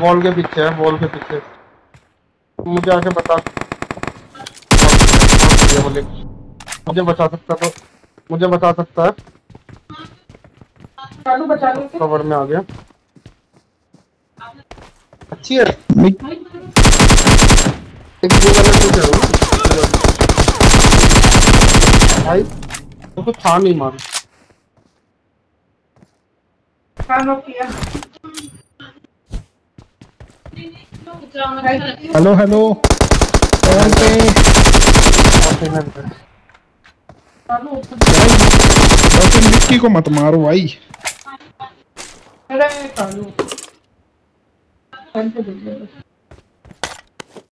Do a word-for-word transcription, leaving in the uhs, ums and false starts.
Wall के पीछे है, वॉल के पीछे। मुझे आके बता, मुझे बचा सकता तो मुझे बता सकता है। चालू बचा लो, कवर में आ गया। अच्छी है। एक दो भाई तो था नहीं मार किया। हेलो हेलो मिट्टी को मत मारो भाई। अरे